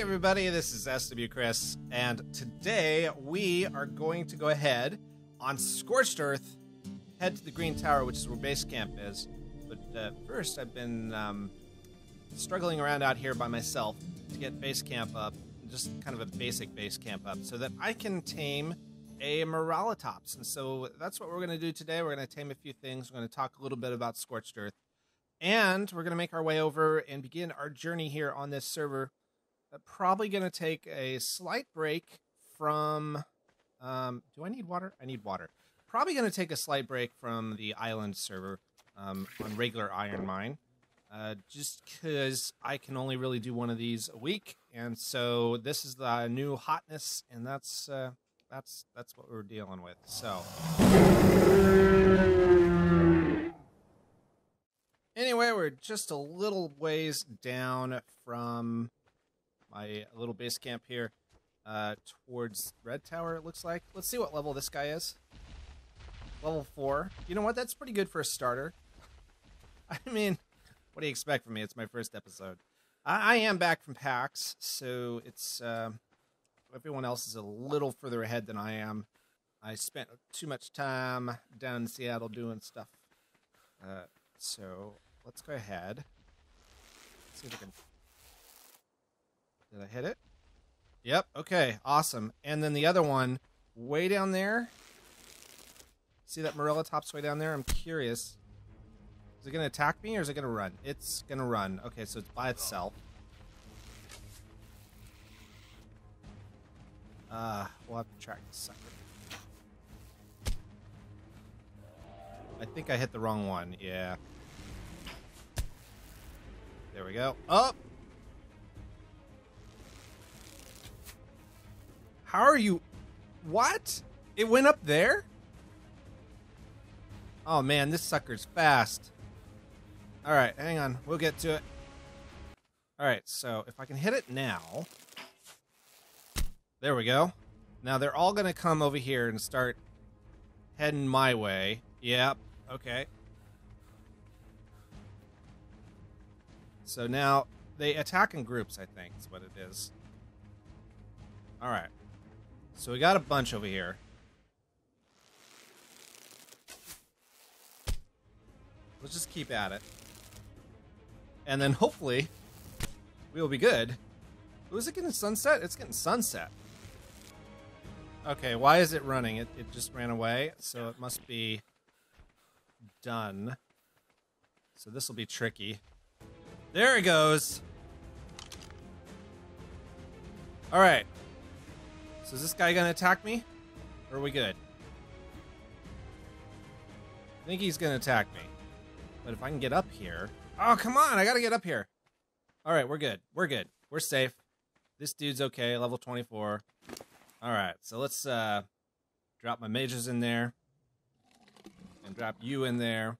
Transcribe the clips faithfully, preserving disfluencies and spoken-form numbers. Hey everybody, this is SWChris, and today we are going to go ahead on Scorched Earth, head to the Green Tower, which is where base camp is. But uh, first, I've been um, struggling around out here by myself to get base camp up, just kind of a basic base camp up, so that I can tame a Morellatops. And so that's what we're going to do today. We're going to tame a few things. We're going to talk a little bit about Scorched Earth, and we're going to make our way over and begin our journey here on this server. Uh, probably going to take a slight break from, um, do I need water? I need water. Probably going to take a slight break from the island server um, on regular Iron Mine, uh, just because I can only really do one of these a week, and so this is the new hotness, and that's uh, that's that's what we're dealing with. So anyway, we're just a little ways down from my little base camp here, uh, towards Red Tower, it looks like. Let's see what level this guy is. Level four. You know what? That's pretty good for a starter. I mean, what do you expect from me? It's my first episode. I, I am back from PAX, so it's uh, everyone else is a little further ahead than I am. I spent too much time down in Seattle doing stuff. Uh, so let's go ahead. Let's see if we can. Did I hit it? Yep. Okay. Awesome. And then the other one, way down there. See that Morellatops way down there? I'm curious. Is it going to attack me or is it going to run? It's going to run. Okay, so it's by itself. Uh, we'll have to track this sucker. I think I hit the wrong one. Yeah. There we go. Up. Oh! How are you? What? It went up there? Oh man, this sucker's fast. All right, hang on. We'll get to it. All right, so if I can hit it now. There we go. Now they're all gonna come over here and start heading my way. Yep, okay. So now they attack in groups, I think is what it is. All right. So we got a bunch over here. Let's just keep at it. And then hopefully we'll be good. Oh, is it getting sunset? It's getting sunset. Okay, why is it running? It, it just ran away, so it must be done. So this will be tricky. There it goes. All right. So is this guy gonna attack me? Or are we good? I think he's gonna attack me. But if I can get up here... Oh, come on! I gotta get up here! Alright, we're good. We're good. We're safe. This dude's okay. Level twenty-four. Alright, so let's uh, drop my mages in there. And drop you in there.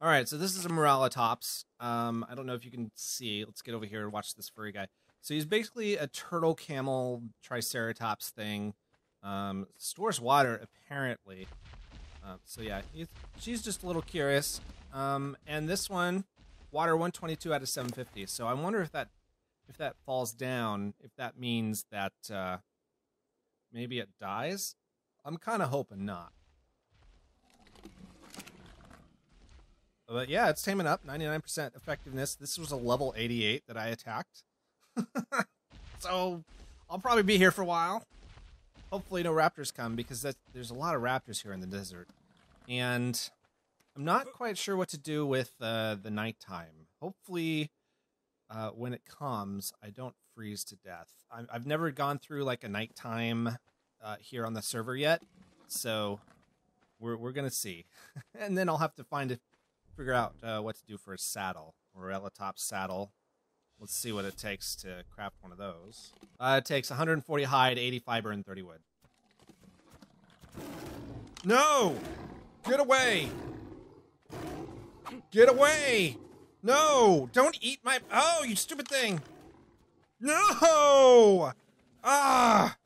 Alright, so this is a Morellatops. Um, I don't know if you can see. Let's get over here and watch this furry guy. So he's basically a turtle camel triceratops thing. Um, stores water, apparently. Uh, so yeah, he's, she's just a little curious. Um, and this one, water one twenty-two out of seven fifty. So I wonder if that if that falls down, if that means that uh, maybe it dies. I'm kind of hoping not. But yeah, it's taming up, ninety-nine percent effectiveness. This was a level eighty-eight that I attacked. So I'll probably be here for a while. Hopefully no raptors come, because that, there's a lot of raptors here in the desert. And I'm not quite sure what to do with uh, the nighttime. Hopefully uh, when it comes, I don't freeze to death. I'm, I've never gone through like a nighttime uh, here on the server yet. So we're, we're going to see. And then I'll have to find a, figure out uh, what to do for a saddle. Morellatops saddle. Let's see what it takes to craft one of those. Uh, it takes one hundred forty hide, eighty fiber, and thirty wood. No! Get away! Get away! No! Don't eat my... Oh, you stupid thing! No! Ah!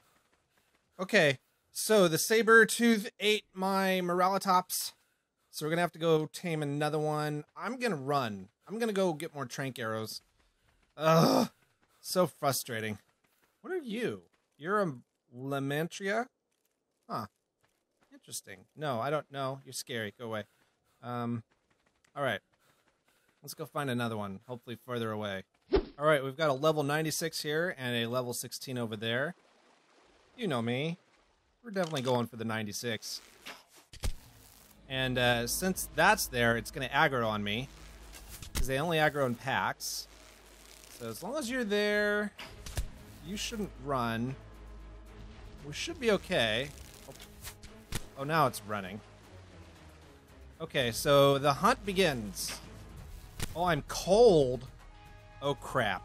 Okay, so the saber tooth ate my Morellatops. So we're gonna have to go tame another one. I'm gonna run. I'm gonna go get more trank arrows. Ugh. So frustrating. What are you? You're a Lamantria? Huh. Interesting. No, I don't know. You're scary. Go away. Um, all right. Let's go find another one, hopefully further away. All right, we've got a level ninety-six here and a level sixteen over there. You know me. We're definitely going for the ninety-six. And uh, since that's there, it's going to aggro on me. Because they only aggro in packs. So as long as you're there, you shouldn't run. We should be okay. Oh, oh now it's running. Okay, so the hunt begins. Oh, I'm cold. Oh, crap.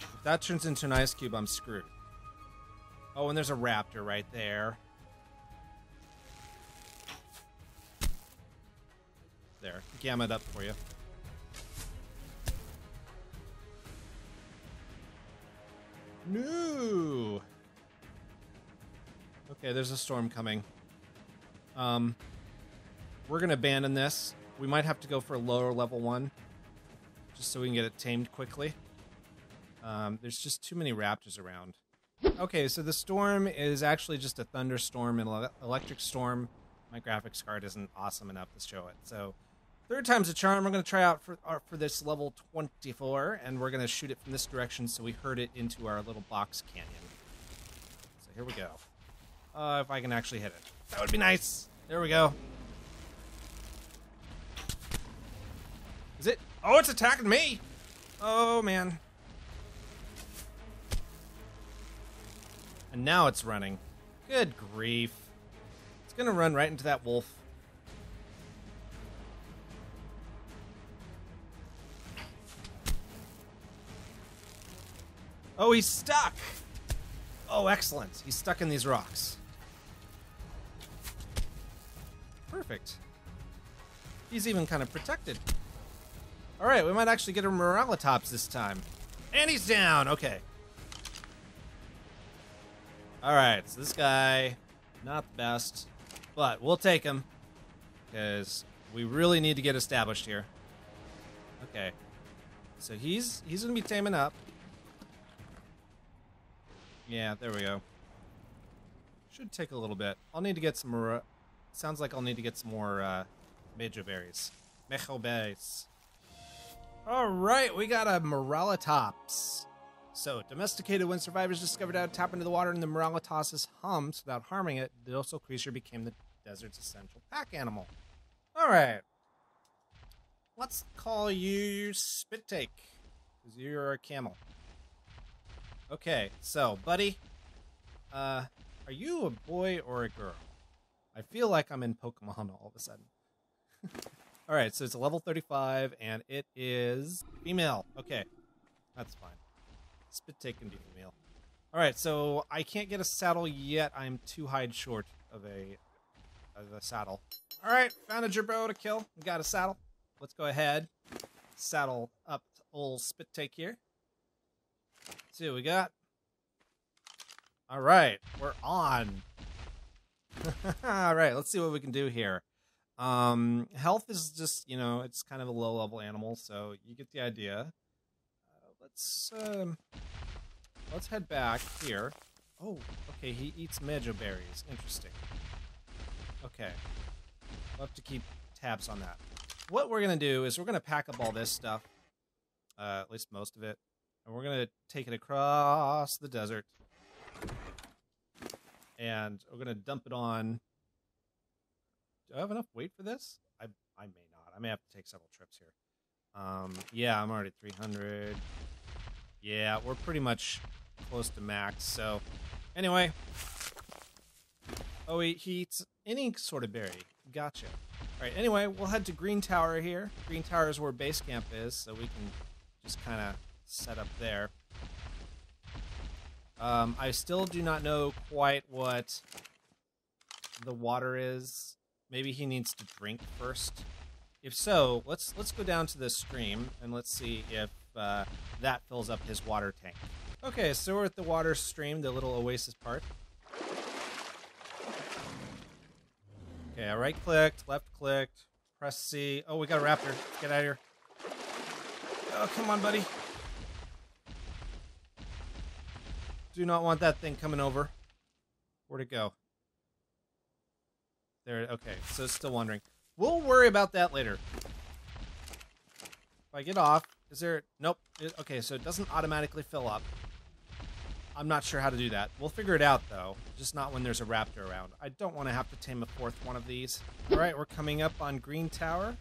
If that turns into an ice cube, I'm screwed. Oh, and there's a raptor right there. There. Gamma it up for you. No! Okay, there's a storm coming. Um, we're going to abandon this. We might have to go for a lower level one. Just so we can get it tamed quickly. Um, there's just too many raptors around. Okay, so the storm is actually just a thunderstorm and an electric storm. My graphics card isn't awesome enough to show it. So, third time's a charm. We're going to try out for, uh, for this level twenty-four, and we're going to shoot it from this direction so we herd it into our little box canyon. So, here we go. Uh, if I can actually hit it. That would be nice. There we go. Is it? Oh, it's attacking me! Oh, man. And now it's running. Good grief. It's gonna run right into that wolf. Oh, he's stuck! Oh, excellent. He's stuck in these rocks. Perfect. He's even kind of protected. All right, we might actually get a Morellatops this time. And he's down, okay. All right, so this guy, not the best, but we'll take him because we really need to get established here. Okay, so he's he's gonna be taming up. Yeah, there we go. Should take a little bit. I'll need to get some more, sounds like I'll need to get some more uh, Mejo berries. Mejo berries. All right, we got a Morellatops. So, domesticated when survivors discovered how to tap into the water in the Morellatops' humps without harming it, the docile creature became the desert's essential pack animal. All right. Let's call you Spit Take, because you're a camel. Okay, so, buddy, uh, are you a boy or a girl? I feel like I'm in Pokemon all of a sudden. All right, so it's a level thirty-five, and it is female. Okay, that's fine. Spit Take can be female. All right, so I can't get a saddle yet. I'm two hide short of a of a saddle. All right, found a Jerboa to kill. We got a saddle. Let's go ahead, saddle up to old Spit Take here. Let's see what we got. All right, we're on. All right, let's see what we can do here. Um, health is just, you know, it's kind of a low level animal, so you get the idea. Uh, let's, um, let's head back here. Oh, okay, he eats Mejo berries. Interesting. Okay. We'll have to keep tabs on that. What we're gonna do is we're gonna pack up all this stuff, uh, at least most of it, and we're gonna take it across the desert. And we're gonna dump it on. Do I have enough weight for this? I I may not. I may have to take several trips here. Um, yeah, I'm already at three hundred. Yeah, we're pretty much close to max. So, anyway. Oh, he, he eats any sort of berry. Gotcha. All right, anyway, we'll head to Green Tower here. Green Tower is where base camp is, so we can just kind of set up there. Um, I still do not know quite what the water is. Maybe he needs to drink first. If so, let's let's go down to the stream and let's see if uh, that fills up his water tank. Okay, so we're at the water stream, the little oasis part. Okay, I right-clicked, left-clicked, press C. Oh, we got a raptor. Get out of here. Oh, come on, buddy. Do not want that thing coming over. Where'd it go? There, okay, so still wandering. We'll worry about that later. If I get off, is there... Nope. It, okay, so it doesn't automatically fill up. I'm not sure how to do that. We'll figure it out, though. Just not when there's a raptor around. I don't want to have to tame a fourth one of these. All right, we're coming up on Green Tower.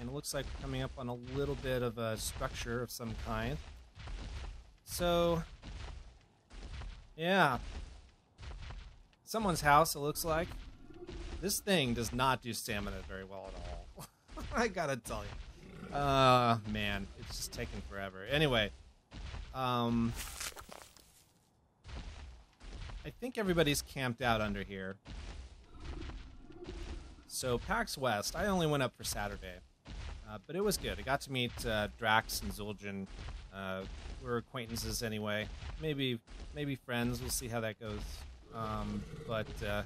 And it looks like we're coming up on a little bit of a structure of some kind. So... yeah. Someone's house, it looks like. This thing does not do stamina very well at all. I gotta tell you. Uh, man. It's just taking forever. Anyway. Um... I think everybody's camped out under here. So, PAX West, I only went up for Saturday. Uh, but it was good. I got to meet uh, Drax and Zul'jin. Uh, we're acquaintances anyway. Maybe maybe friends. We'll see how that goes. Um, but uh,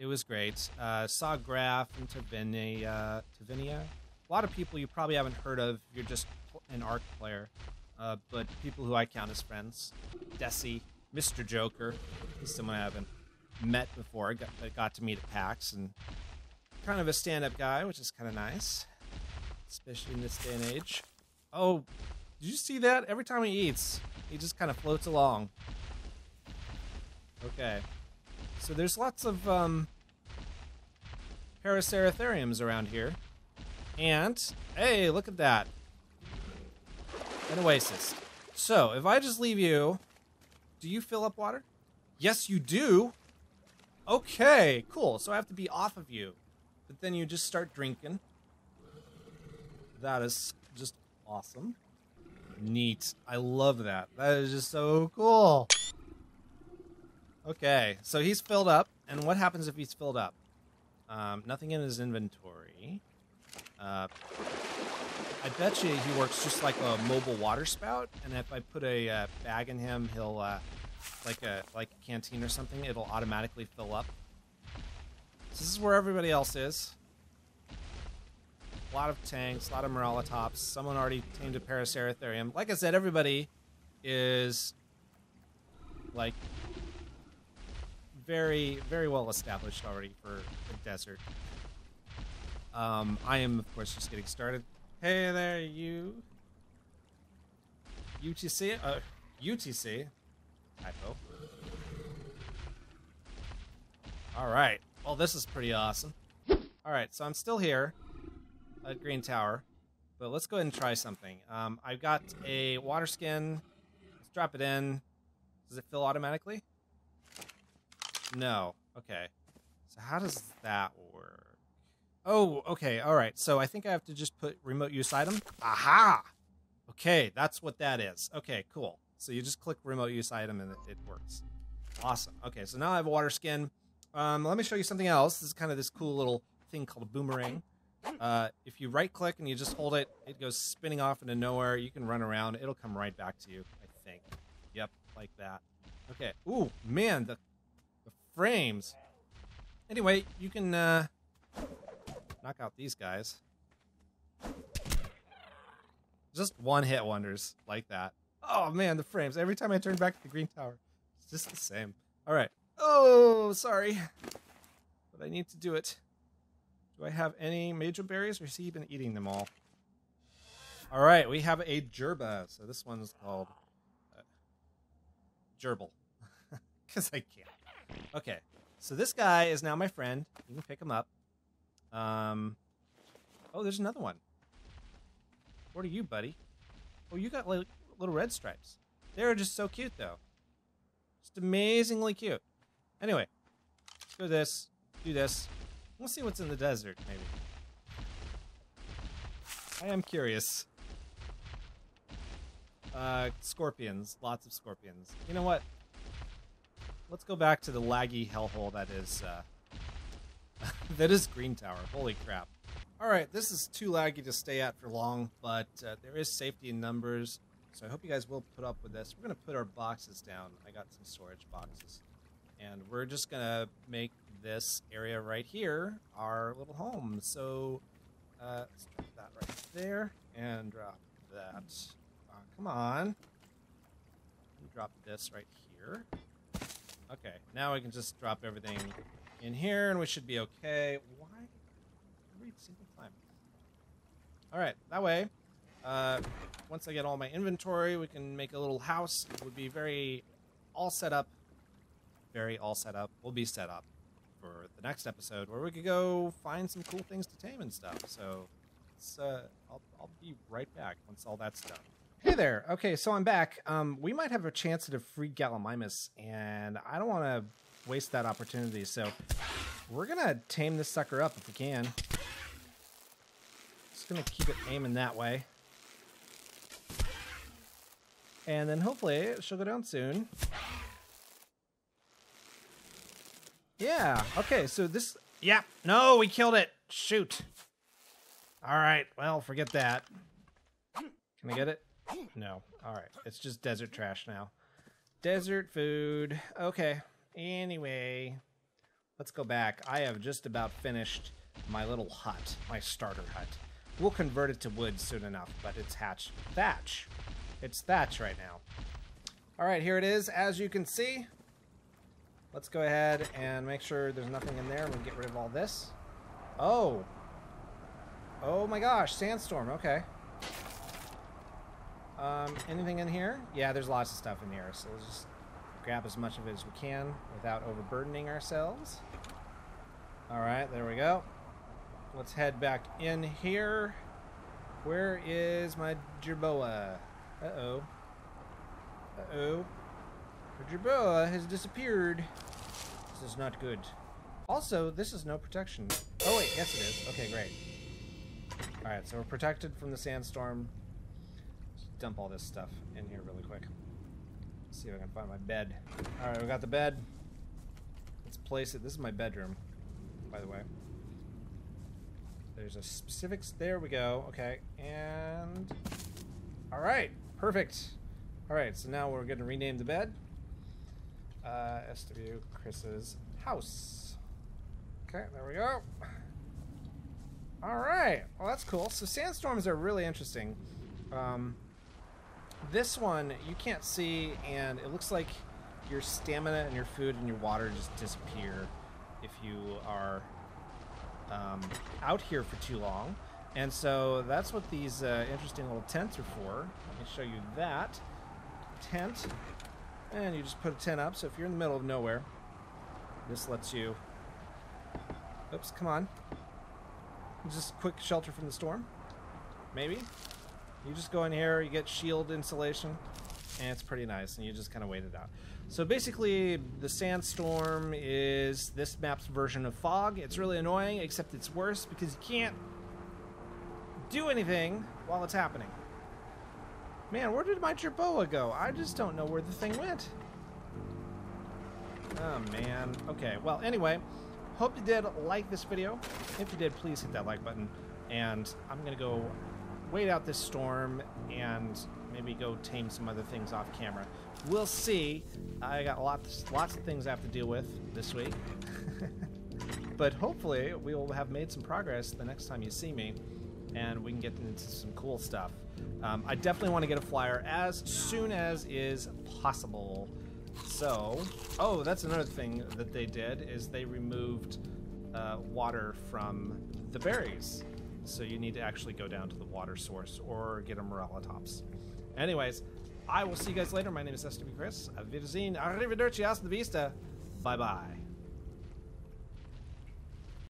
it was great. Uh, saw Graf and Tavinia. Tavinia. A lot of people you probably haven't heard of. You're just an ARC player. Uh, but people who I count as friends. Desi. Mister Joker, he's someone I haven't met before. I got, I got to meet at PAX, and kind of a stand-up guy, which is kind of nice, especially in this day and age. Oh, did you see that? Every time he eats, he just kind of floats along. Okay, so there's lots of um, Paraceratheriums around here, and hey, look at that, an oasis. So if I just leave you. Do you fill up water? Yes, you do. Okay, cool. So I have to be off of you. But then you just start drinking. That is just awesome. Neat. I love that. That is just so cool. Okay, so he's filled up. And what happens if he's filled up? Um, nothing in his inventory. Uh, I bet you he works just like a mobile water spout, and if I put a uh, bag in him, he'll uh, like a like a canteen or something. It'll automatically fill up. So this is where everybody else is. A lot of tanks, a lot of Morellatops. Someone already tamed a Paraceratherium. Like I said, everybody is like very very well established already for the desert. Um, I am, of course, just getting started. Hey there, you. U T C? Uh, U T C? Typo. Alright. Well, this is pretty awesome. Alright, so I'm still here at Green Tower. But let's go ahead and try something. Um, I've got a water skin. Let's drop it in. Does it fill automatically? No. Okay. So how does that work? Oh, okay, all right. So I think I have to just put remote use item. Aha! Okay, that's what that is. Okay, cool. So you just click remote use item and it, it works. Awesome. Okay, so now I have a water skin. Um, let me show you something else. This is kind of this cool little thing called a boomerang. Uh, if you right click and you just hold it, it goes spinning off into nowhere. You can run around. It'll come right back to you, I think. Yep, like that. Okay. Ooh, man, the, the frames. Anyway, you can... Uh, knock out these guys. Just one hit wonders like that. Oh man, the frames. Every time I turn back to the Green Tower, it's just the same. Alright. Oh, sorry. But I need to do it. Do I have any major berries or has he been eating them all? Alright, we have a Jerboa. So this one's called uh, Gerbil. Because I can't. Okay, so this guy is now my friend. You can pick him up. Um, oh, there's another one. What are you, buddy? Oh, you got like, little red stripes. They're just so cute, though. Just amazingly cute. Anyway, let's do this, do this. We'll see what's in the desert, maybe. I am curious. Uh, scorpions. Lots of scorpions. You know what? Let's go back to the laggy hellhole that is, uh... that is Green Tower. Holy crap. Alright, this is too laggy to stay at for long, but uh, there is safety in numbers, so I hope you guys will put up with this. We're going to put our boxes down. I got some storage boxes. And we're just going to make this area right here our little home. So, uh, let's drop that right there, and drop that. Oh, come on. drop this right here. Okay, now I can just drop everything in here, and we should be okay. Why? Every single time. All right, that way. Uh, once I get all my inventory, we can make a little house. It would be very all set up. Very all set up. We'll be set up for the next episode, where we could go find some cool things to tame and stuff. So it's, uh, I'll, I'll be right back once all that's done. Hey there. Okay, so I'm back. Um, we might have a chance to free Gallimimus, and I don't want to waste that opportunity. So we're going to tame this sucker up if we can. Just going to keep it aiming that way. And then hopefully she'll go down soon. Yeah. Okay, so this... Yeah. No, we killed it. Shoot. All right. Well, forget that. Can I get it? No. All right. It's just desert trash now. Desert food. Okay. Anyway, let's go back. I have just about finished my little hut, my starter hut. We'll convert it to wood soon enough, but it's hatch thatch. It's thatch right now. All right. Here it is. As you can see, let's go ahead and make sure there's nothing in there. I'm gonna get rid of all this. Oh. Oh my gosh. Sandstorm. Okay. Um, anything in here? Yeah, there's lots of stuff in here, so let's just grab as much of it as we can without overburdening ourselves. All right, there we go. Let's head back in here. Where is my Jerboa? Uh-oh. Uh-oh. Jerboa has disappeared. This is not good. Also, this is no protection. Oh, wait, yes it is. Okay, great. All right, so we're protected from the sandstorm. Dump all this stuff in here really quick. Let's see if I can find my bed. All right, we got the bed. Let's place it. This is my bedroom, by the way. There's a specifics. There we go. Okay, and all right, perfect. All right, so now we're going to rename the bed. Uh, SWChris's house. Okay, there we go. All right. Well, that's cool. So sandstorms are really interesting. Um. This one, you can't see, and it looks like your stamina and your food and your water just disappear if you are um, out here for too long. And so that's what these uh, interesting little tents are for. Let me show you that. Tent. And you just put a tent up, so if you're in the middle of nowhere, this lets you... Oops, come on. Just quick shelter from the storm. Maybe. You just go in here, you get shield insulation, and it's pretty nice, and you just kind of wait it out. So basically, the sandstorm is this map's version of fog. It's really annoying, except it's worse because you can't do anything while it's happening. Man, where did my Jerboa go? I just don't know where the thing went. Oh, man. Okay, well, anyway, hope you did like this video. If you did, please hit that like button, and I'm going to go... wait out this storm and maybe go tame some other things off camera. We'll see. I got lots, lots of things I have to deal with this week. But hopefully we will have made some progress the next time you see me, and we can get into some cool stuff. Um, I definitely want to get a flyer as soon as is possible. So, oh, that's another thing that they did is they removed uh, water from the berries. So you need to actually go down to the water source or get a Morellatops. Anyways, I will see you guys later. My name is SWChris. Auf Wiedersehen. Arrivederci. Hasta la vista. Bye-bye.